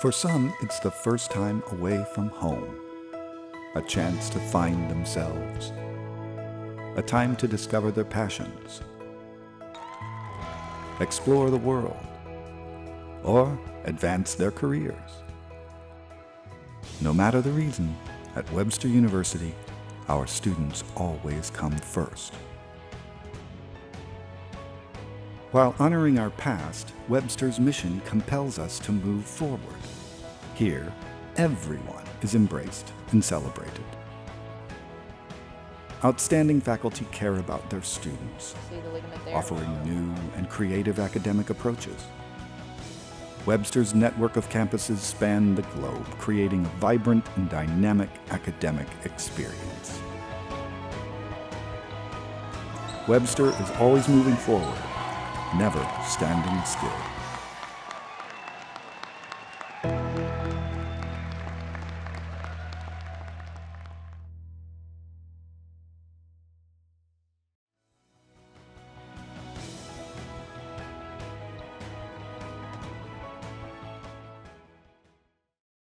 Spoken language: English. For some, it's the first time away from home, a chance to find themselves, a time to discover their passions, explore the world, or advance their careers. No matter the reason, at Webster University, our students always come first. While honoring our past, Webster's mission compels us to move forward. Here, everyone is embraced and celebrated. Outstanding faculty care about their students, offering new and creative academic approaches. Webster's network of campuses span the globe, creating a vibrant and dynamic academic experience. Webster is always moving forward, never standing still.